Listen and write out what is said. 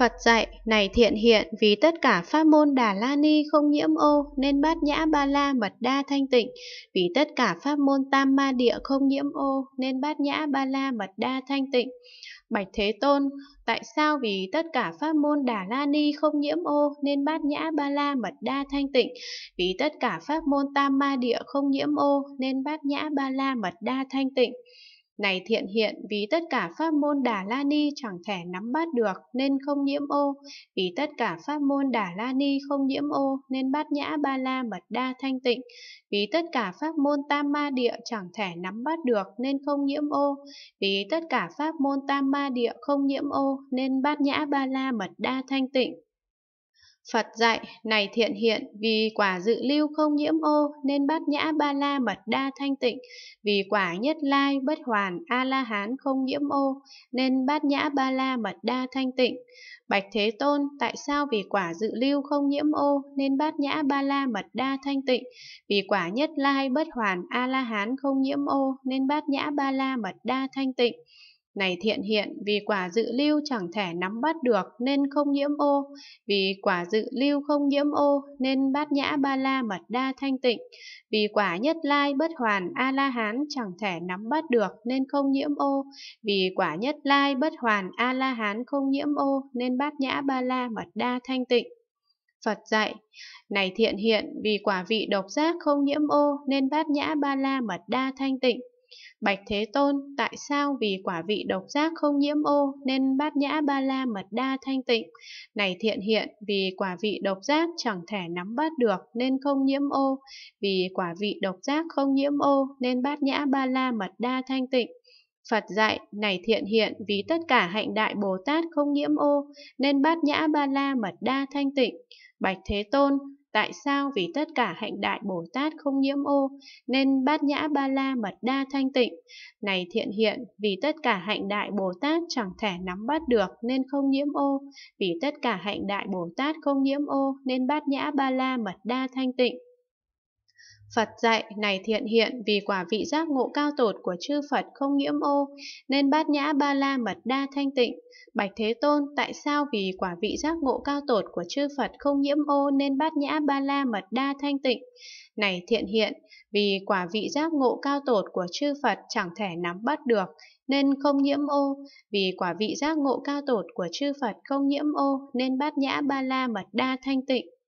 Phật dạy, này thiện hiện, vì tất cả pháp môn Đà La Ni không nhiễm ô, nên bát nhã ba la mật đa thanh tịnh. Vì tất cả pháp môn Tam Ma Địa không nhiễm ô, nên bát nhã ba la mật đa thanh tịnh. Bạch Thế Tôn, tại sao vì tất cả pháp môn Đà La Ni không nhiễm ô, nên bát nhã ba la mật đa thanh tịnh? Vì tất cả pháp môn Tam Ma Địa không nhiễm ô, nên bát nhã ba la mật đa thanh tịnh. Này thiện hiện, vì tất cả pháp môn Đà La Ni chẳng thể nắm bắt được nên không nhiễm ô. Vì tất cả pháp môn Đà La Ni không nhiễm ô nên bát nhã ba la mật đa thanh tịnh. Vì tất cả pháp môn Tam Ma Địa chẳng thể nắm bắt được nên không nhiễm ô. Vì tất cả pháp môn Tam Ma Địa không nhiễm ô nên bát nhã ba la mật đa thanh tịnh. Phật dạy, này thiện hiện, vì quả dự lưu không nhiễm ô, nên bát nhã ba la mật đa thanh tịnh. Vì quả nhất lai bất hoàn A-la-hán không nhiễm ô, nên bát nhã ba la mật đa thanh tịnh. Bạch Thế Tôn, tại sao vì quả dự lưu không nhiễm ô, nên bát nhã ba la mật đa thanh tịnh? Vì quả nhất lai bất hoàn A-la-hán không nhiễm ô, nên bát nhã ba la mật đa thanh tịnh. Này thiện hiện, vì quả dự lưu chẳng thể nắm bắt được nên không nhiễm ô. Vì quả dự lưu không nhiễm ô nên bát nhã ba la mật đa thanh tịnh. Vì quả nhất lai bất hoàn a la hán chẳng thể nắm bắt được nên không nhiễm ô. Vì quả nhất lai bất hoàn a la hán không nhiễm ô nên bát nhã ba la mật đa thanh tịnh. Phật dạy, này thiện hiện, vì quả vị độc giác không nhiễm ô nên bát nhã ba la mật đa thanh tịnh. Bạch Thế Tôn, tại sao vì quả vị độc giác không nhiễm ô nên bát nhã ba la mật đa thanh tịnh? Này thiện hiện, vì quả vị độc giác chẳng thể nắm bắt được nên không nhiễm ô. Vì quả vị độc giác không nhiễm ô nên bát nhã ba la mật đa thanh tịnh. Phật dạy, này thiện hiện, vì tất cả hạnh đại Bồ Tát không nhiễm ô nên bát nhã ba la mật đa thanh tịnh. Bạch Thế Tôn, tại sao vì tất cả hạnh đại Bồ Tát không nhiễm ô, nên bát nhã ba la mật đa thanh tịnh? Này thiện hiện, vì tất cả hạnh đại Bồ Tát chẳng thể nắm bắt được nên không nhiễm ô. Vì tất cả hạnh đại Bồ Tát không nhiễm ô, nên bát nhã ba la mật đa thanh tịnh. Phật dạy, này thiện hiện, vì quả vị giác ngộ cao tột của chư Phật không nhiễm ô, nên bát nhã ba la mật đa thanh tịnh. Bạch Thế Tôn, tại sao vì quả vị giác ngộ cao tột của chư Phật không nhiễm ô, nên bát nhã ba la mật đa thanh tịnh? Này thiện hiện, vì quả vị giác ngộ cao tột của chư Phật chẳng thể nắm bắt được, nên không nhiễm ô. Vì quả vị giác ngộ cao tột của chư Phật không nhiễm ô, nên bát nhã ba la mật đa thanh tịnh.